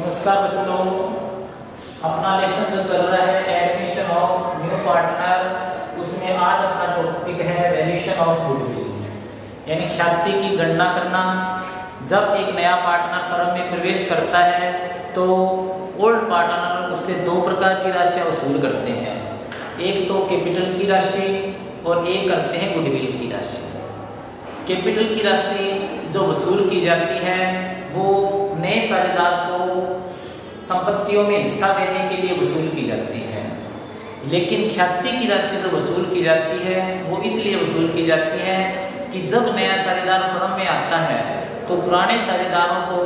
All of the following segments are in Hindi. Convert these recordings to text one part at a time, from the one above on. नमस्कार बच्चों, अपना लेसन जो चल रहा है एडमिशन ऑफ न्यू पार्टनर, उसमें आज अपना टॉपिक है वैल्यूएशन ऑफ गुडविल, यानी ख्याति की गणना करना। जब एक नया पार्टनर फर्म में प्रवेश करता है तो ओल्ड पार्टनर उससे दो प्रकार की राशियाँ वसूल करते हैं, एक तो कैपिटल की राशि और एक करते हैं गुडविल की राशि। कैपिटल की राशि जो वसूल की जाती है वो नए साझेदार को संपत्तियों में हिस्सा देने के लिए वसूल की जाती है, लेकिन ख्याति की राशि जो वसूल की जाती है वो इसलिए वसूल की जाती है कि जब नया साझेदार फर्म में आता है तो पुराने साझेदारों को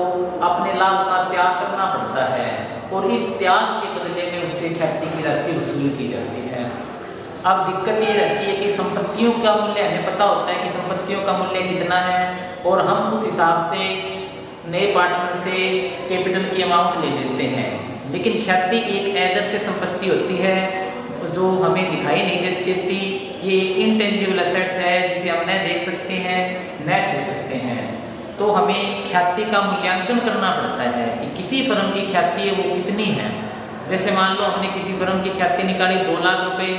अपने लाभ का त्याग करना पड़ता है और इस त्याग के बदले में उससे ख्याति की राशि वसूल की जाती है। अब दिक्कत ये रहती है कि संपत्तियों का मूल्य हमें पता होता है कि संपत्तियों का मूल्य कितना है और हम उस हिसाब से नए पार्टनर से कैपिटल की अमाउंट ले लेते हैं, लेकिन ख्याति एक अदृश्य संपत्ति होती है जो हमें दिखाई नहीं देती। ये एक इंटेंजिबल असेट्स है जिसे हम न देख सकते हैं न छू सकते हैं, तो हमें ख्याति का मूल्यांकन करना पड़ता है कि किसी फर्म की ख्याति वो कितनी है। जैसे मान लो हमने किसी फर्म की ख्याति निकाली 2 लाख रुपये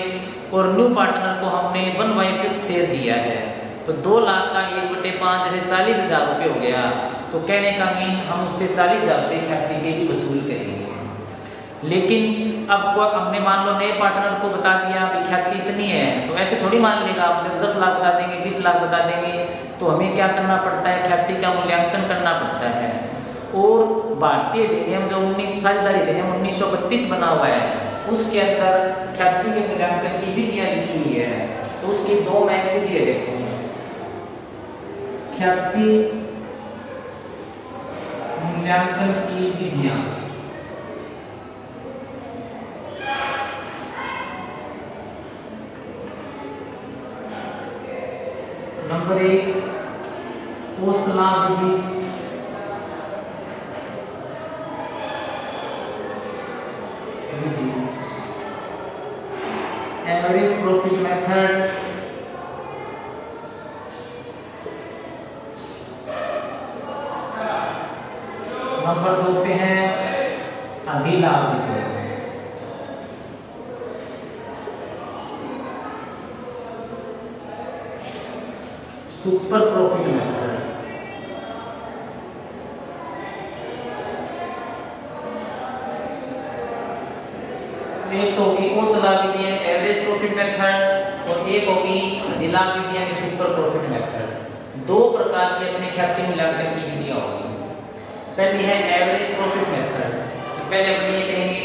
और न्यू पार्टनर को हमने 1/5 शेयर दिया है, तो 2 लाख का 1/5 जैसे 40,000 रुपये हो गया, तो कहने का मीन हम उससे 40,000 रुपये ख्याति के भी वसूल करेंगे। लेकिन आपको हमने मान लो नए पार्टनर को बता दिया कि ख्याति इतनी है, तो ऐसे थोड़ी मान लेगा, आपने 10 लाख बता देंगे 20 लाख बता देंगे, तो हमें क्या करना पड़ता है, ख्याति का मूल्यांकन करना पड़ता है। और भारतीय अधिनियम जो 1932 बना हुआ है उसके अंदर ख्याति के मूल्यांकन की विधियां लिखी हुई है, तो उसकी 2 मैं विधियां देखो। ख्याति मूल्यांकन की विधियां, नंबर 1 पोस्टला विधि, एवरेज प्रॉफिट मेथड, नंबर 2 पे है अधिलाभ विधि। सुपर प्रॉफिट मेथड, एक तो होगी औसत लाभ विधि यानी एवरेज प्रॉफिट मेथड और एक होगी अधिलाभ विधि यानी सुपर प्रॉफिट मेथड। 2 प्रकार की अपने ख्याति मूल्यांकन की विधियां होगी। पहली है एवरेज प्रॉफिट मेथड, पहले अपने ये कहेंगे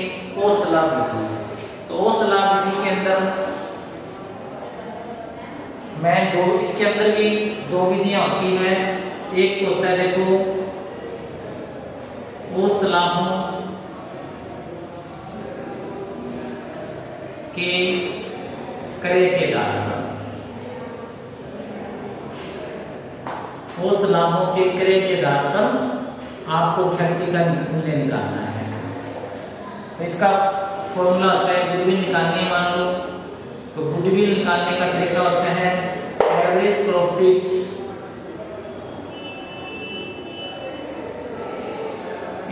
औसत लाभ विधि। तो औसत लाभ विधि के अंदर मैं इसके अंदर भी दो विधियां होती हैं। एक तो होता है देखो औसत लाभ के क्रय के दाम, उस लाभों के क्रय के दाम पर आपको ख्याति का मूल्य निकालना है। तो इसका फॉर्मूला होता है गुडविल निकालने, मान लो तो गुडविल निकालने का तरीका होता है एवरेज प्रॉफिट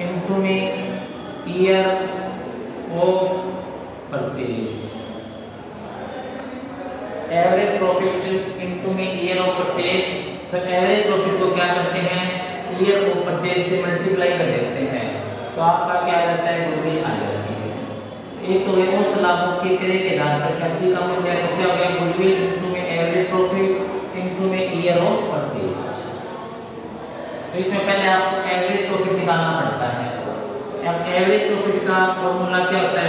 इनटू में year of purchase, average profit into में ईयर ऑफ परचेज। जब एवरेज प्रॉफिट को क्या करते हैं, ईयर ऑफ परचेज से मल्टीप्लाई कर देते हैं, तो आपका क्या रहता है, गुडविल आ जाती है। एक तो औसत लाभों के क्रय के दाम पर ख्याति का मूल्य, तो क्या हो गया गुडविल इनटू में एवरेज प्रॉफिट इनटू में ईयर ऑफ परचेज। तो इसमें पहले आपको एवरेज प्रॉफिट निकालना पड़ता है। अब एवरेज प्रॉफिट का फॉर्मूला क्या होता है,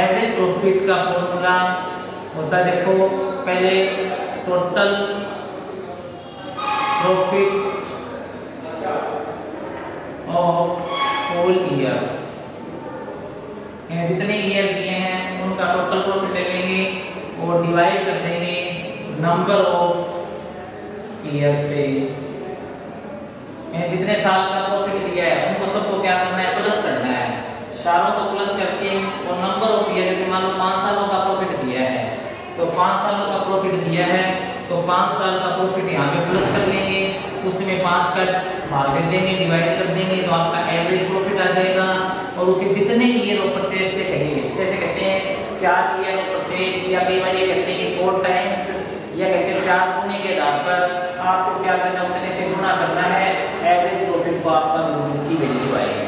एवरेज प्रॉफिट का फॉर्मूला होता देखो पहले total profit of whole year, जितने ईयर दिए हैं उनका टोटल प्रॉफिट ले लेंगे और डिवाइड कर देंगे नंबर ऑफ ईयर से, जितने साल का प्रॉफिट दिया है उनको सबको क्या करना है, प्लस करना है, सालों को प्लस करके और नंबर ऑफ ईयर। जैसे मान लो 5 सालों का प्रॉफिट दिया है, तो 5 सालों का प्रॉफिट दिया है तो 5 साल का प्रॉफिट यहाँ पे प्लस कर लेंगे, उसमें 5 का भाग दे देंगे, डिवाइड कर देंगे तो आपका एवरेज प्रॉफिट आ जाएगा। और उसे जितने ईयर ऑफ परचेज से कहेंगे, जैसे कहते हैं 4 ईयर ऑफ परचेज, या कई बार ये कहते हैं कि 4 टाइम्स, या कहते हैं 4 गुने के आधार पर आपको क्या करना, उतने से गुना करना है एवरेज प्रॉफिट को, आपका गुडविल की वैल्यू आएगी।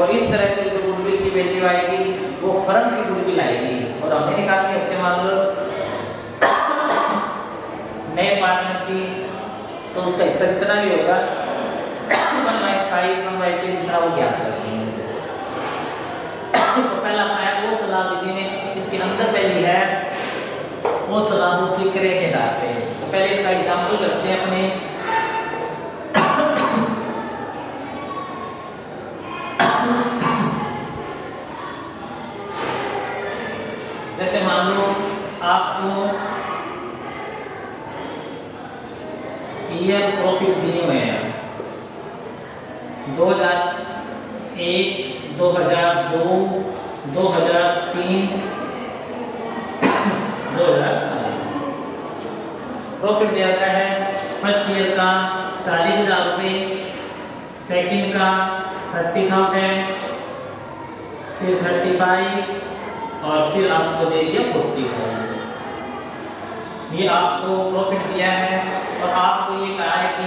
और इस तरह से जो गुडविल की वैल्यू आएगी वो फर्म की गुडविल आएगी। और हमने निकालते होते मान लो नए पार्टनर की, तो उसका हिस्सा जितना भी होगा 1/5 हम वैसे जितना वो ज्ञात करते हैं। तो पहला हमारा वो सलाह विधि में इसके अंदर पहली है वो सलाह की क्रय के आधार पे। तो पहले इसका एग्जाम्पल करते हैं अपने जैसे मान लो आपको ईयर प्रॉफिट दिए हुए हैं 2001, 2002, 2003, 2004। प्रॉफिट दिया जाता है फर्स्ट ईयर का 40,000 रुपये, सेकेंड का 30,000, फिर 35 और फिर आपको दे दिया 45। ये आपको प्रॉफिट दिया है और आपको ये कहा है कि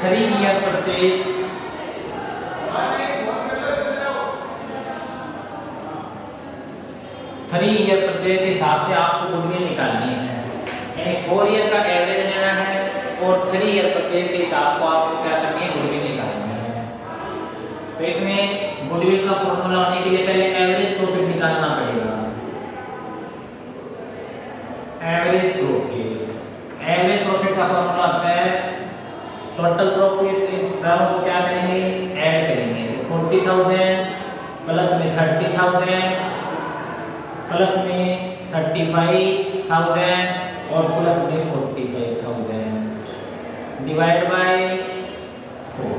3 ईयर परचेज 3 ईयर परचेज के हिसाब से आपको गुडविल निकालनी है, यानी 4 ईयर का एवरेज लेना है और 3 ईयर परचेज के हिसाब को आपको क्या करनी है, गुडविल निकालनी है। तो इसमें गुडविल का फॉर्मूला होने के लिए पहले एवरेज प्रॉफिट निकालना पड़ेगा। एवरेज प्रॉफिट का फॉर्मूला होता है टोटल प्रॉफिट, इन सब को क्या करेंगे ऐड करेंगे। 40,000 प्लस में 30,000 प्लस में 35,000 और प्लस में 45,000 डिवाइड बाय 4,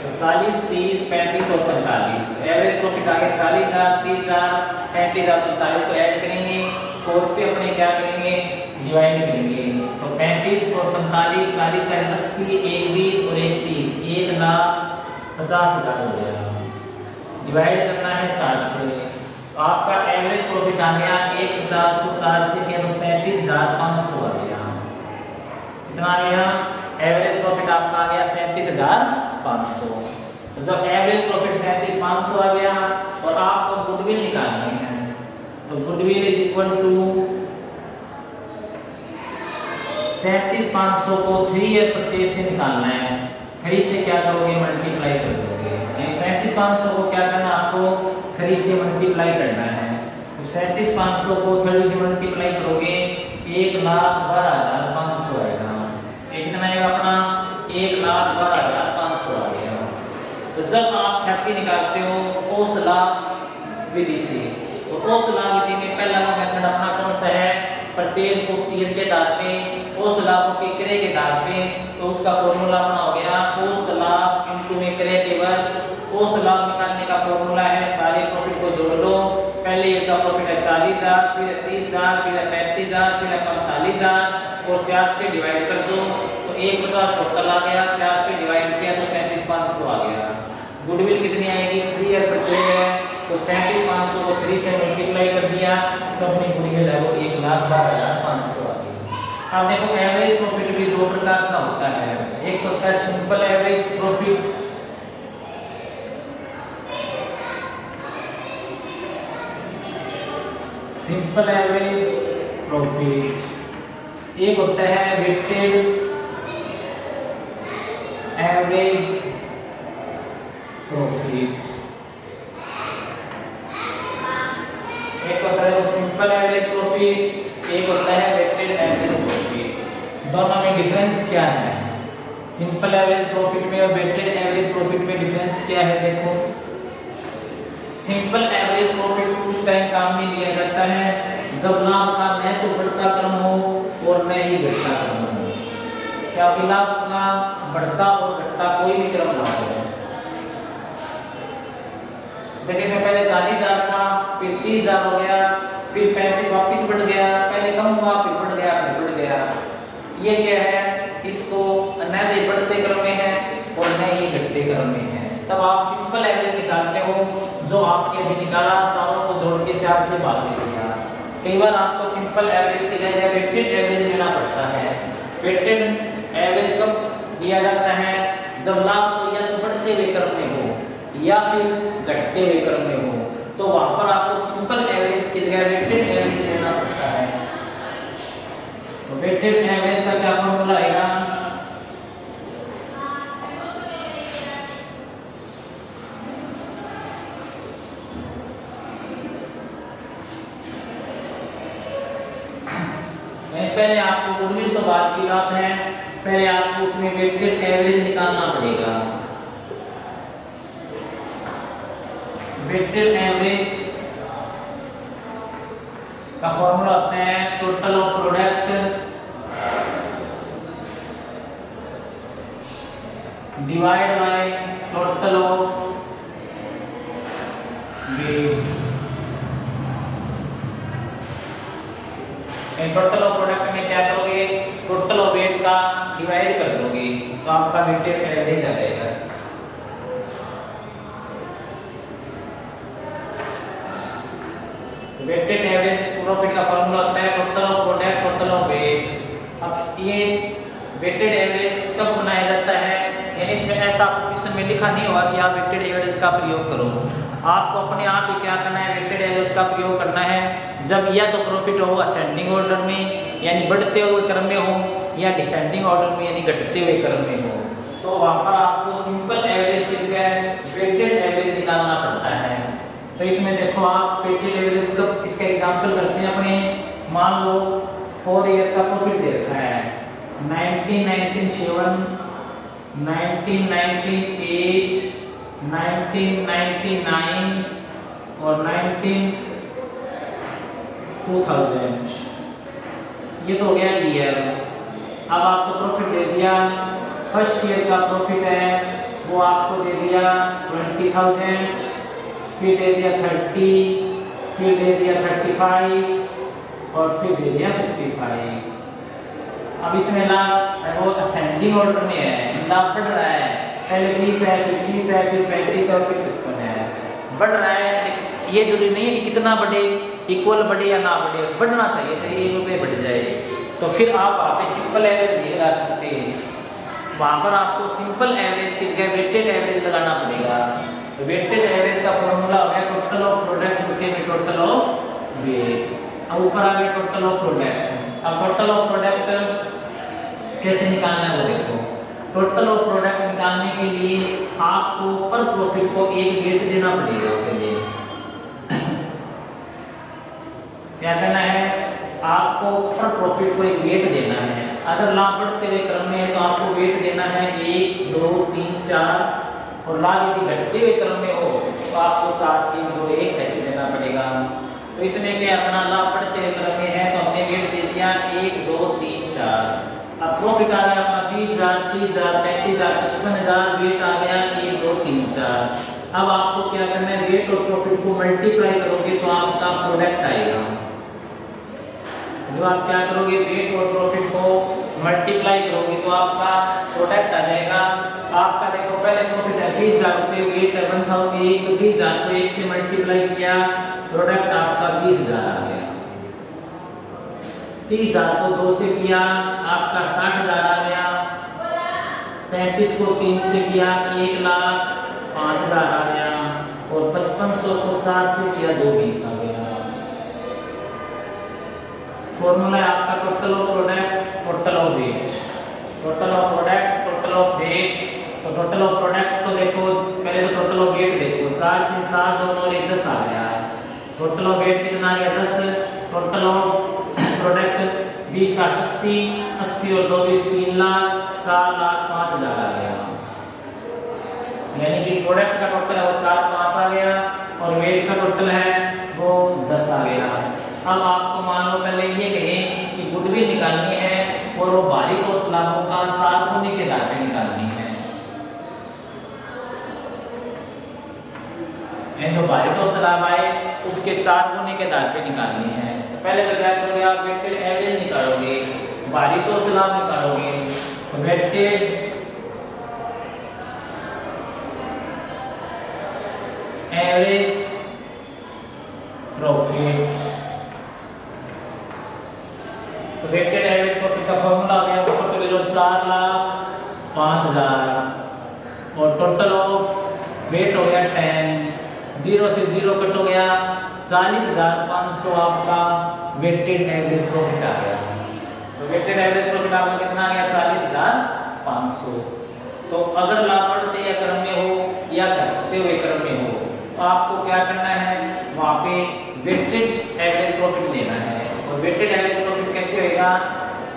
तो 40, 30, 35 और 45। एवरेज प्रॉफिट आगे 40,000, 30,000, 35,000, 45 को ऐड करेंगे, 4 से अपने क्या करेंगे डिवाइड करेंगे। तो 35 और 45, 40, 40, 80, 120 और 130, 1,50,000 हो गया। डिवाइड करना है 4 से, तो आपका एवरेज प्रॉफिट आ गया 1,50,000 को 4 से किया तो 37,500 आ गया। कितना आ गया एवरेज प्रॉफिट आपका आ गया 37,500। तो जब एवरेज प्रॉफिट 37,500 आ गया और आपको गुडविल निकालनी है, तो गुडविल इज इक्वल टू 37,500 को 3 ईयर परचेज से निकालना है। 3 से क्या करोगे मल्टीप्लाई कर दोगे, यानी 37,500 को क्या करना आपको 3 से मल्टीप्लाई करना है। तो 37,500 को 3 से मल्टीप्लाई करोगे 1,12,500 आएगा। कितना आएगा अपना 1,12,500 आ गया। तो जब आप ख्याति निकालते हो औसला विधि से, तो औसला विधि में पहला मेथड अपना कौन सा है, परचेज को ईयर के आधार पे, औसला को क्रय के आधार पे। तो उसका फॉर्मूला अपना हो गया औसला इंटू में क्रय के वर्ष। औसला निकालने का फॉर्मूला है सारे प्रॉफिट को जोड़ लो, पहले ईयर का प्रॉफिट है 40,000, फिर 30,000, फिर 35,000, फिर 45,000 और 4 से डिवाइड कर दो तो 1,50,000 टोटल आ गया। 4 से डिवाइड किया तो 37,500 आ गया। गुडविल कितनी आएगी 3 ईयर परचेज है, तो 37,500 को 3 से मल्टीप्लाई कर दिया तो अपनी गुडविल है वो 1,12,500 आ गई। अब देखो एवरेज प्रॉफिट भी 2 प्रकार का होता है, एक तो होता है simple average profit, simple average profit, एक होता है वेटेड एवरेज प्रॉफिट। एक होता है सिंपल एवरेज प्रॉफिट, एक होता है वेटेड एवरेज प्रॉफिट। दोनों में डिफरेंस क्या है, सिंपल एवरेज प्रॉफिट में और वेटेड एवरेज प्रॉफिट में डिफरेंस क्या है। देखो सिंपल एवरेज प्रॉफिट उस टाइम काम में लिया जाता है जब लाभ का न तो बढ़ता क्रम हो और न ही घटता क्रम हो, क्या लाभ का बढ़ता और घटता कोई भी क्रम ना हो। जैसे इसमें पहले 40,000 था, फिर 30,000 हो गया, फिर 35 वापस बढ़ गया, पहले कम हुआ फिर बढ़ गया ये क्या है, इसको न ये बढ़ते क्रम में है और न ये घटते क्रम में है। तब आप सिंपल एवरेज निकालते हो, जो आपने अभी निकाला चारों को जोड़ के चार से भाग दे दिया। कई बार आपको सिंपल एवरेज के लिए वेटेड एवरेज लेना पड़ता है। वेटेड एवरेज कब दिया जाता है, जब लाभ तो या तो बढ़ते हुए क्रम में हो या फिर घटते हुए क्रम में हो, तो वहाँ पर आपको सिंपल एवरेज की जगह वेटेड एवरेज लेना पड़ता है। वेटेड एवरेज का क्या फॉर्मूला आएगा, पहले आपको गुडविल तो बात की बात है, पहले आपको उसमें वेटेड एवरेज निकालना पड़ेगा। वेटेड एवरेज का फॉर्मूला होता है total of product divide by total of weight. Total of product में क्या करोगे, टोटल ऑफ वेट का डिवाइड कर दोगे तो आपका वेटेड एवरेज आ जाएगा। वेटेड एवरेज प्रॉफिट का फॉर्मूला होता है total of product total of weight. अब ये वेटेड एवरेज कब बनाया जाता है, यानी इसमें ऐसा क्वेश्चन में लिखा नहीं हुआ कि आप वेटेड एवरेज का प्रयोग करो। आपको अपने आप ही क्या करना है, वेटेड एवरेज का प्रयोग करना है जब या तो प्रॉफिट हो असेंडिंग ऑर्डर में यानी बढ़ते हुए क्रम में हो, या डिसेंडिंग ऑर्डर में यानी घटते हुए क्रम में हो, तो वहाँ पर आपको सिंपल एवरेज की जगह वेटेड एवरेज निकालना पड़ता है। तो इसमें देखो आप वेटेड एवरेज कब, इसका एग्जांपल करते हैं अपने, मान लो 4 ईयर का प्रॉफिट दे रखा है 1997, 1998, 1999 और 2000, ये तो हो गया ईयर। अब आपको प्रॉफिट दे दिया, फर्स्ट ईयर का प्रॉफिट है वो आपको दे दिया 20,000, फिर दे दिया 30, फिर दे दिया 35 और फिर दे दिया 55। अब इसमें लाभ वो असेंडिंग ऑर्डर में है, लाभ बढ़ रहा है, पहले 20 है फिर 30 है फिर 35 है फिर 55 है, बढ़ रहा है। ये जरूरी नहीं है कितना बढ़े, इक्वल बढ़े या ना बढ़े, बढ़ना चाहिए, चाहे 1 रुपये बढ़ जाए। तो फिर आप वहाँ पे सिंपल एवरेज नहीं लगा सकते, वहाँ पर आपको सिंपल एवरेज की जगह वेटेड एवरेज लगाना पड़ेगा। वेटेड एवरेज का फॉर्मूला है टोटल ऑफ प्रोडक्ट में टोटल ऑफ वेट। अब ऊपर आ गए टोटल ऑफ प्रोडक्ट। अब टोटल ऑफ प्रोडक्ट कैसे निकालना है वो देखो। टोटल ऑफ प्रोडक्ट निकालने के लिए आपको पर प्रॉफिट को एक वेट देना पड़ेगा। पहले क्या करना है, आपको पर प्रॉफिट को एक वेट देना है। अगर लाभ बढ़ते हुए क्रम में है तो आपको वेट देना है 1, 2, 3, 4 और लाभ यदि घटते हुए क्रम में हो तो आपको 4, 3, 2, 1 ऐसे देना पड़ेगा। तो इसमें क्या अपना लाभ बढ़ते हुए क्रम में है तो हमने वेट दे दिया 1, 2, 3, 4। अब प्रॉफिट आ गया अपना 20,000, 30,000, 35,000, 55,000, वेट आ गया 1, 2, 3, 4। अब आपको क्या करना है, वेट और प्रॉफिट को मल्टीप्लाई करोगे तो आपका प्रोडक्ट आएगा। जब आप क्या करोगे, वेट और प्रॉफिट को मल्टीप्लाई करोगे तो आपका प्रोडक्ट आ जाएगा। आपका देखो पहले प्रॉफिट है 20,000 रुपये, वेट है 1,000, तो 20,000 को 1 से मल्टीप्लाई किया, प्रोडक्ट आपका 20,000 आ गया। 30,000 को 2 से किया, आपका 60,000 आ गया। 35 को 3 से किया, 1,05,000 आ गया। और 55 को 4 से किया, 2,20,000 आ गया। फॉर्मूला है आपका total of product total of weight. Total of product total of weight, तो टोटल ऑफ प्रोडक्ट तो देखो पहले तो टोटल ऑफ वेट देखो 4, 3, 7, 2 और 1, 10 आ गया। टोटल ऑफ वेट कितना आ गया 10, टोटल ऑफ प्रोडक्ट 20,80 और 2,20 3,00,000, 4,05,000 आ गया। यानी कि प्रोडक्ट का टोटल है वो 4,05,000 आ गया और वेट का टोटल है वो 10 आ गया। अब आपको मान लो पहले ये कहें कि गुडविल निकालनी है और वो भारी औसत लाभों का 4 गुने के आधार पर निकालनी है, जो भारी औसत लाभ आए उसके 4 गुने के आधार पर निकालनी है। पहले तो क्या करोगे आप, वेटेड एवरेज निकालोगे। भारितोष्टता निकालोगे weightage average profit. Weighted average profit का फॉर्मूला आ गया ऊपर तो ले लो 4,05,000 और टोटल ऑफ वेट हो गया 10, 0 से 0 कट हो गया 40,500 आपका वेटेड एवरेज प्रॉफिट आ गया। तो वेटेड एवरेज प्रॉफिट आपका कितना आ गया 40,500। तो अगर लापढ़ते या क्रम में हो या घटते हुए क्रम में हो तो आपको क्या करना है, वहां पे वेटेड एवरेज प्रॉफिट लेना है। और वेटेड एवरेज प्रॉफिट कैसे होगा,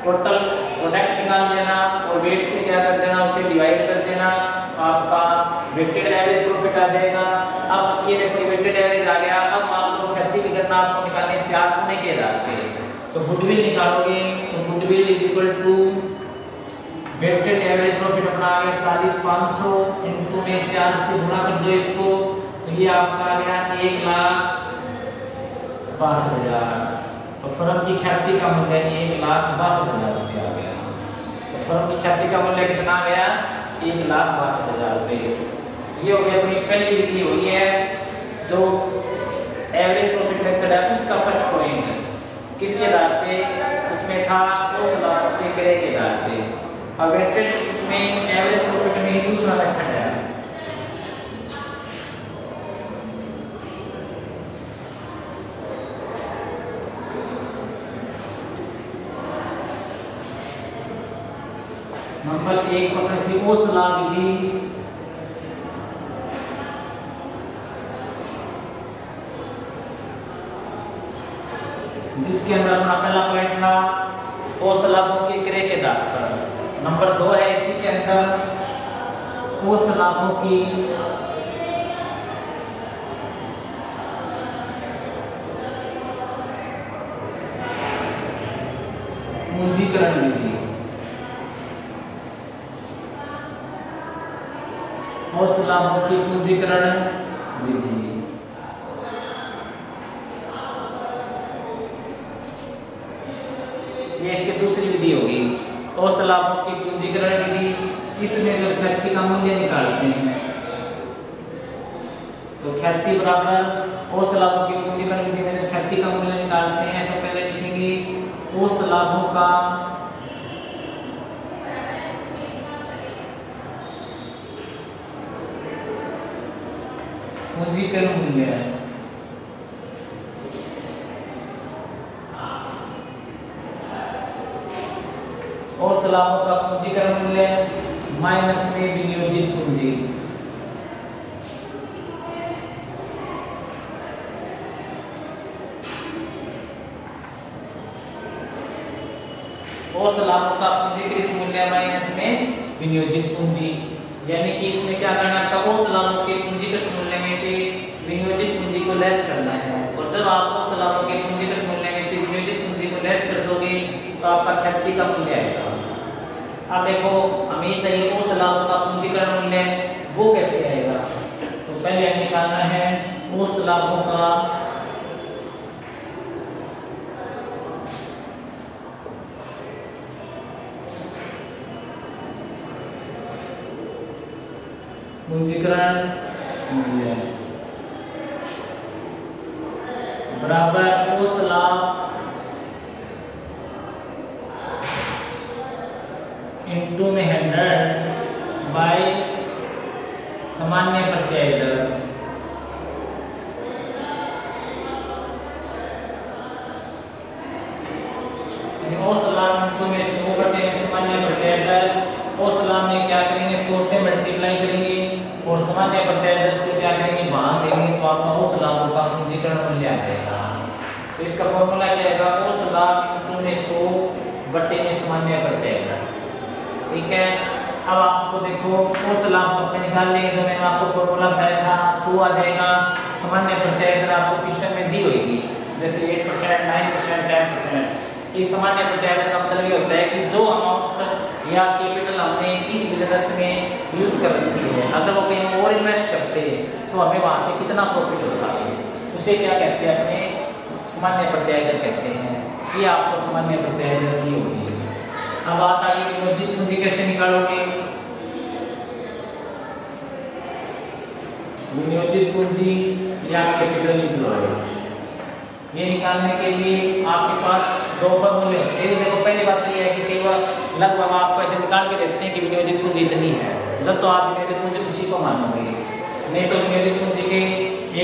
टोटल प्रोडक्ट निकाल लेना और वेट से क्या कर देना, उसे डिवाइड कर देना, आपका वेटेड एवरेज प्रॉफिट आ जाएगा। अब ये देखो वेटेड एवरेज आ गया। अब आपको निकालने चार गुने के दाते, तो गुडविल निकालोगे तो goodwill is equal to weighted average profit अपना आ गया 40,500 इनटू में 4 से गुणा कर दो इसको, तो ये आपका आ गया 1,62,000। तो फर्म की ख्याति का मूल्य 1,62,000 रुपये आ गया। तो फर्म की ख्याति का मूल्य कितना आ गया 1,62,000 रुपये। ये हो गया अपनी पहली विधि हुई है जो एवरेज प्रॉफिट मेथड है, उसका फर्स्ट पॉइंट किसके आधार पे, उसमें था औसत क्रय के आधार पे। अब वेटेड इसमें एवरेज प्रॉफिट में ही दूसरा मेथड है, नंबर 1 पर थी औसत विधि। जिसके अंदर अपना पहला पॉइंट था औसत लाभों के क्रय के आधार पर। नंबर 2 है इसी के अंदर औसत लाभों की पूंजीकरण विधि। औसत लाभों की पूंजीकरण विधि इसके दूसरी विधि होगी औसत लाभों की पूंजीकरण विधि। इसमें जब ख्याति का मूल्य निकालते हैं तो ख्याति बराबर औसत लाभों की पूंजीकरण विधि में जब ख्याति का मूल्य निकालते हैं तो पहले लिखेंगे औसत लाभों का पूंजीकरण मूल्य। औसत लाभों का पूंजीकरण मूल्य माइनस में विनियोजित पूंजी। औसत लाभों का पूंजीकृत मूल्य माइनस में विनियोजित पूंजी, यानी कि इसमें क्या करना है, औसत लाभों के पूंजीकृत मूल्य में से विनियोजित पूंजी को लेस करना है। और जब आप औसत लाभों के पूंजीकृत मूल्य में से विनियोजित पूंजी को लेस कर दोगे तो आपका ख्याति का मूल्य आएगा। अब देखो हमें चाहिए औसत लाभों का पूंजीकरण मूल्य, वो कैसे आएगा, तो पहले हमें निकालना है औसत लाभों का पूंजीकरण मूल्य बराबर औसत लाभ इनटू में 100 बाय सामान्य प्रत्यय दर। औसत लाभ इनटू में 100 प्रत्यय में सामान्य प्रत्यय दर। औसत लाभ में क्या करेंगे 100 से मल्टीप्लाई करेंगे और सामान्य प्रत्यय दर से क्या करेंगे भाग देंगे, तो आपका औसत लाभों का पूंजीकरण मूल्य आ जाएगा। तो इसका फॉर्मूला क्या आएगा, औसत लाभ इनटू में 100 बटे में सामान्य प्रत्यय दर। ठीक है, अब आपको देखो औसत लाभ अपने निकाल लेंगे, जो मैंने आपको फॉर्मूला बताया था 100 आ जाएगा। सामान्य प्रत्यय दर आपको क्वेश्चन में दी होगी, जैसे 8%, 9%, 10%। इस सामान्य प्रत्यय दर का मतलब ये होता है कि जो अमाउंट या कैपिटल हमने इस बिजनेस में यूज कर रखी है, अगर वो कहीं और इन्वेस्ट करते तो हमें वहाँ से कितना प्रॉफिट होता है, उसे क्या कहते हैं अपने सामान्य प्रत्यय दर कहते हैं। ये आपको सामान्य प्रत्यय दर दी होगी। अब बात आ गई मोती, मोती कैसे निकालोगे? नियोजित पूंजी या कैपिटल एम्प्लॉयड, ये निकालने के लिए आपके पास दो फॉर्मूले हैं। देखो पहली बात तो ये है कि कई बार लगभग आप पैसे निकाल के देखते हैं कि नियोजित पूंजी इतनी है, जब तो आप नियोजित पूंजी उसी को मानोगे, नहीं तो नियोजित पूंजी के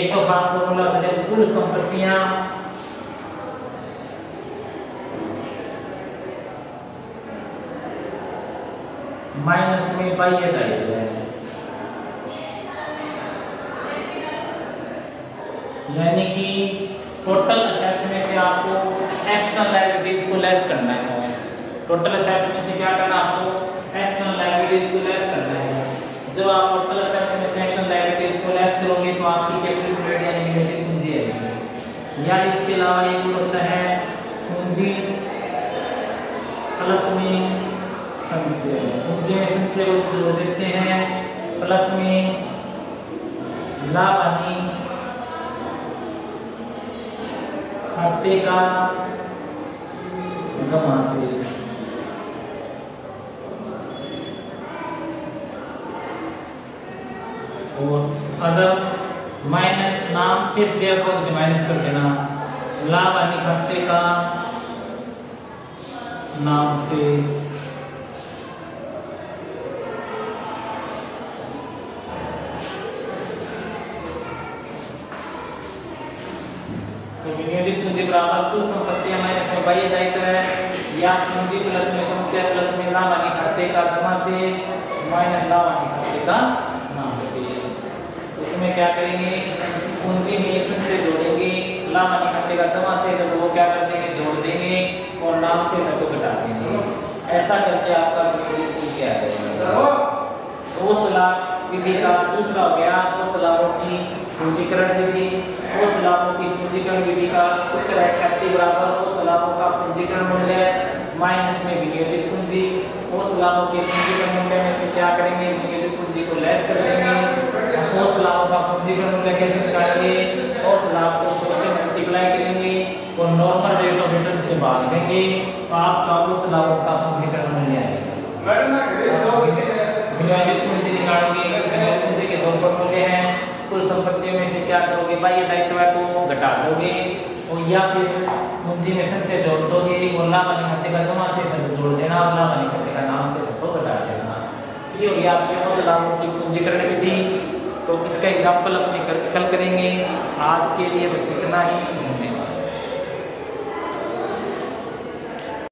एक तो फॉर्मूला होता है कुल संपत्तियाँ माइनस में पाई है, यानी कि टोटल असेट्स में से आपको एक्सटर्नल लायबिलिटीज को लेस करना है। टोटल असेट्स में से क्या करना है? आपको एक्सटर्नल लायबिलिटीज को लेस करना है। जब आप टोटल असेट्स में से एक्सटर्नल लायबिलिटीज को लेस करोगे तो आपकी कैपिटल एम्प्लॉयड यानी नियोजित पूंजी आएगी, या इसके अलावा एक और होता है पूंजी प्लस में संचय। पूंजी में संचय को देते हैं प्लस में लाभ हानि खाते का जमा शेष। और अगर माइनस नाम शेष दिया तो मुझे माइनस कर देना, लाभ हानि खाते का नाम शेष। कुल संपत्तियां माइनस में बाह्य दायित्व है, या पूंजी प्लस में संचय प्लस में लाभ हानि खाते का जमा शेष माइनस लाभ हानि खाते का नाम शेष। उसमें क्या करेंगे? पूंजी में संचय जोड़ेंगे, लाभ हानि खाते का जमा शेष है वो क्या कर देंगे? जोड़ देंगे, और नाम शेष है तो घटा देंगे। ऐसा करके आपका नियोजित पूंजी आ जाएगा। औसत लाभ विधि का दूसरा हो गया औसत लाभों की पूंजीकरण विधि। औसत लाभों की पूंजीकरण विधि का सूत्र है इकट्ठी बराबर औसत लाभों का पूंजीकरण मूल्य माइनस में विनियोजित पूंजी। औसत लाभों के पूंजीकरण मूल्य में से क्या करेंगे? विनियोजित पूंजी को लेस कर देंगे। औसत लाभों का पूंजीकरण मूल्य कैसे निकालेंगे? औसत लाभ को 100 से मल्टीप्लाई करेंगे और नॉर्मल रेट ऑफ रिटर्न से भाग देंगे तो आपका औसत लाभों का पूंजीकरण मूल्य आएगा। विनियोजित पूंजी निकालोगे, विनियोजित पूंजी के दो फॉर्मूले हैं। कुल संपत्तियों में से क्या करोगे? बाह्य दायित्व को घटा दोगे, और या फिर पूंजी में संचय जोड़ दोगे और लाभ हानि खाते का जमा शेष जोड़ देना और लाभ हानि खाते का नाम शेष को घटा देना। ये हो गया आपके औसत लाभों की पूंजीकरण विधि। तो इसका एग्जाम्पल अपने कल करेंगे। आज के लिए बस इतना ही।